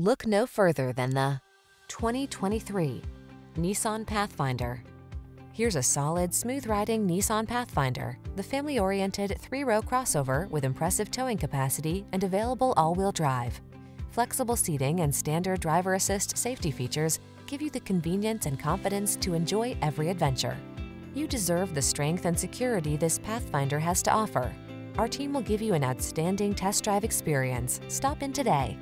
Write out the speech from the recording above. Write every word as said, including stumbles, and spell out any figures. Look no further than the twenty twenty-three Nissan Pathfinder. Here's a solid, smooth-riding Nissan Pathfinder, the family-oriented three-row crossover with impressive towing capacity and available all-wheel drive. Flexible seating and standard driver assist safety features give you the convenience and confidence to enjoy every adventure. You deserve the strength and security this Pathfinder has to offer. Our team will give you an outstanding test drive experience. Stop in today.